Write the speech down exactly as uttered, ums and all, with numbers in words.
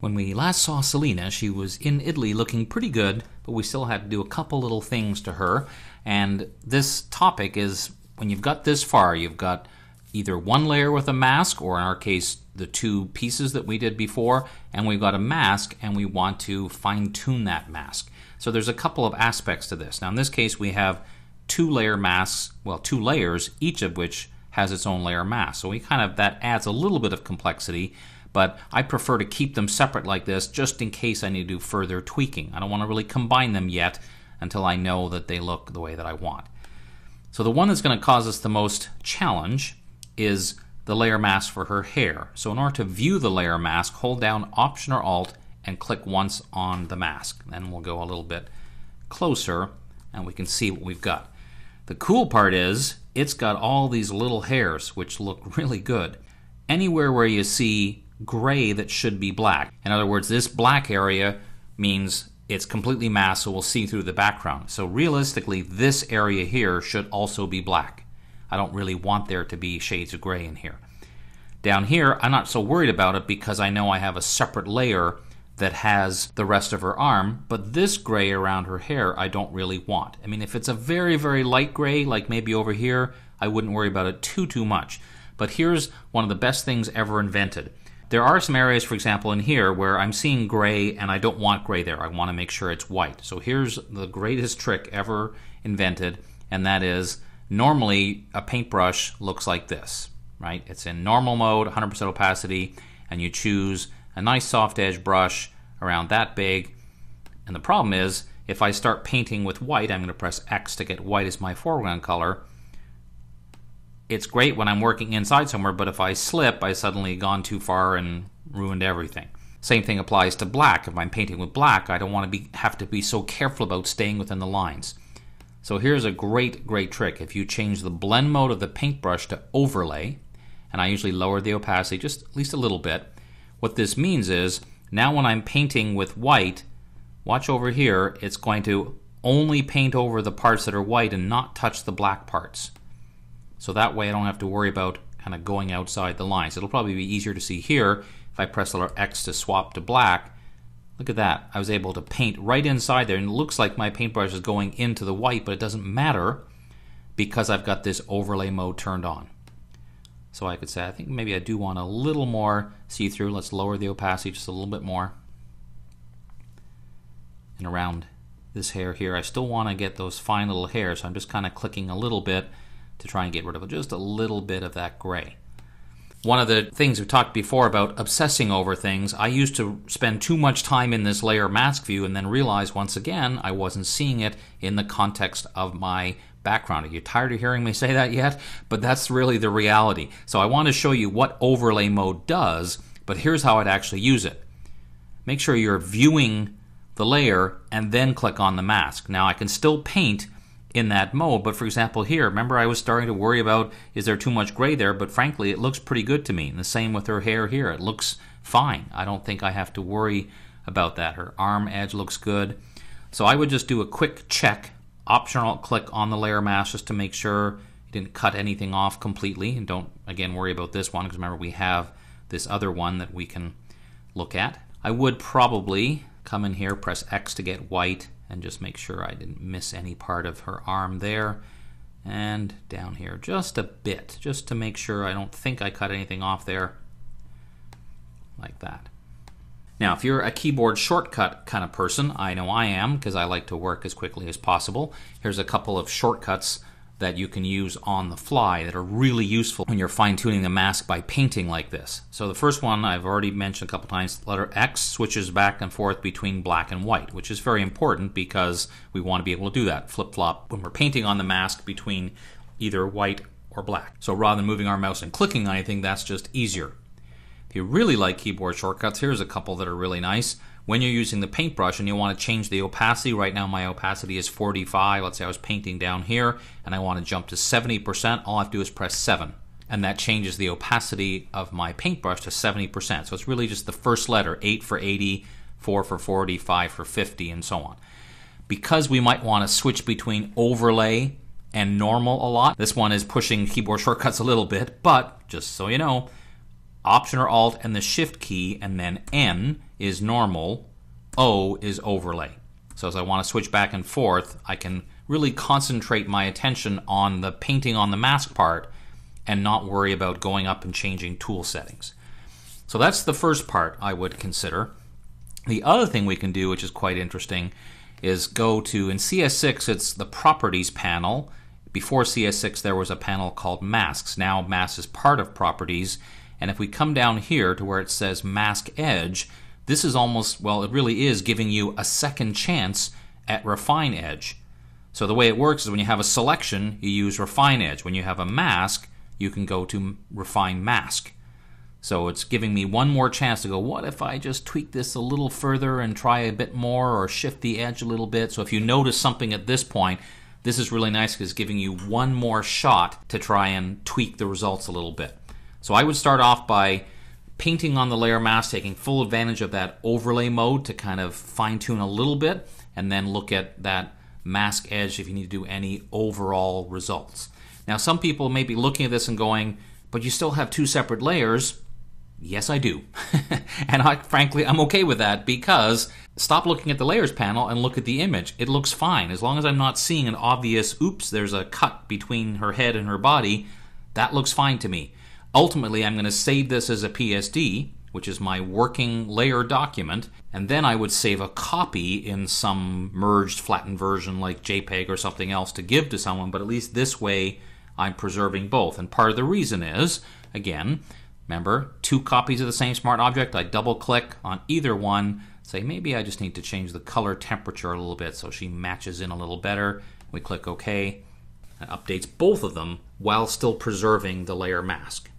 When we last saw Selena, she was in Italy looking pretty good, but we still had to do a couple little things to her. And this topic is, when you've got this far, you've got either one layer with a mask, or in our case, the two pieces that we did before, and we've got a mask, and we want to fine-tune that mask. So there's a couple of aspects to this. Now, in this case, we have two layer masks, well, two layers, each of which has its own layer mask. So we kind of, that adds a little bit of complexity, but I prefer to keep them separate like this just in case I need to do further tweaking. I don't want to really combine them yet until I know that they look the way that I want. So the one that's going to cause us the most challenge is the layer mask for her hair. So in order to view the layer mask, hold down Option or Alt and click once on the mask. Then we'll go a little bit closer and we can see what we've got. The cool part is it's got all these little hairs which look really good. Anywhere where you see gray, that should be black. In other words, this black area means it's completely masked, so we'll see through the background. So realistically, this area here should also be black. I don't really want there to be shades of gray in here. Down here, I'm not so worried about it because I know I have a separate layer that has the rest of her arm, but this gray around her hair I don't really want. I mean, if it's a very, very light gray, like maybe over here, I wouldn't worry about it too, too much. But here's one of the best things ever invented. There are some areas, for example, in here where I'm seeing gray and I don't want gray there. I want to make sure it's white. So here's the greatest trick ever invented, and that is normally a paintbrush looks like this, right? It's in normal mode, one hundred percent opacity, and you choose a nice soft edge brush around that big. And the problem is if I start painting with white, I'm going to press X to get white as my foreground color. It's great when I'm working inside somewhere, but if I slip, I suddenly gone too far and ruined everything. Same thing applies to black. If I'm painting with black, I don't want to be, have to be so careful about staying within the lines. So here's a great, great trick. If you change the blend mode of the paintbrush to overlay, and I usually lower the opacity just at least a little bit, what this means is now when I'm painting with white, watch over here, it's going to only paint over the parts that are white and not touch the black parts. So that way I don't have to worry about kind of going outside the lines. It'll probably be easier to see here if I press X to swap to black. Look at that. I was able to paint right inside there, and it looks like my paintbrush is going into the white, but it doesn't matter because I've got this overlay mode turned on. So I could say, I think maybe I do want a little more see-through. Let's lower the opacity just a little bit more. And around this hair here, I still want to get those fine little hairs, so I'm just kind of clicking a little bit to try and get rid of just a little bit of that gray. One of the things we talked before about obsessing over things, I used to spend too much time in this layer mask view and then realize once again I wasn't seeing it in the context of my background. Are you tired of hearing me say that yet? But that's really the reality. So I want to show you what overlay mode does, but here's how I'd actually use it. Make sure you're viewing the layer and then click on the mask. Now I can still paint in that mode, but for example here, remember I was starting to worry about is there too much gray there, but frankly it looks pretty good to me. And the same with her hair here, it looks fine. I don't think I have to worry about that. Her arm edge looks good. So I would just do a quick check, Option Alt click on the layer mask just to make sure you didn't cut anything off completely, and don't again worry about this one because remember we have this other one that we can look at. I would probably come in here, press X to get white, and just make sure I didn't miss any part of her arm there, and down here just a bit, just to make sure I don't think I cut anything off there, like that. Now if you're a keyboard shortcut kind of person, I know I am because I like to work as quickly as possible, here's a couple of shortcuts that you can use on the fly that are really useful when you're fine-tuning the mask by painting like this. So the first one I've already mentioned a couple times, letter X switches back and forth between black and white, which is very important because we want to be able to do that, flip-flop, when we're painting on the mask between either white or black. So rather than moving our mouse and clicking on anything, that's just easier. If you really like keyboard shortcuts, here's a couple that are really nice. When you're using the paintbrush and you want to change the opacity, right now my opacity is forty-five, let's say I was painting down here and I want to jump to seventy percent, all I have to do is press seven. And that changes the opacity of my paintbrush to seventy percent. So it's really just the first letter, eight for eighty, four for forty, five for fifty, and so on. Because we might want to switch between overlay and normal a lot, this one is pushing keyboard shortcuts a little bit, but just so you know, Option or Alt and the Shift key, and then N is normal, O is overlay. So as I want to switch back and forth, I can really concentrate my attention on the painting on the mask part and not worry about going up and changing tool settings. So that's the first part I would consider. The other thing we can do, which is quite interesting, is go to, in C S six, it's the Properties panel. Before C S six, there was a panel called Masks. Now Mask is part of Properties. And if we come down here to where it says Mask Edge, this is almost, well, it really is giving you a second chance at Refine Edge. So the way it works is when you have a selection, you use Refine Edge. When you have a mask, you can go to Refine Mask. So it's giving me one more chance to go, what if I just tweak this a little further and try a bit more or shift the edge a little bit? So if you notice something at this point, this is really nice because it's giving you one more shot to try and tweak the results a little bit. So I would start off by painting on the layer mask, taking full advantage of that overlay mode to kind of fine tune a little bit, and then look at that mask edge if you need to do any overall results. Now some people may be looking at this and going, but you still have two separate layers. Yes, I do. And I, frankly, I'm okay with that because stop looking at the layers panel and look at the image. It looks fine. As long as I'm not seeing an obvious, oops, there's a cut between her head and her body, that looks fine to me. Ultimately, I'm going to save this as a P S D, which is my working layer document, and then I would save a copy in some merged, flattened version like JPEG or something else to give to someone, but at least this way I'm preserving both. And part of the reason is, again, remember, two copies of the same smart object. I double click on either one, say maybe I just need to change the color temperature a little bit so she matches in a little better. We click OK. It updates both of them while still preserving the layer mask.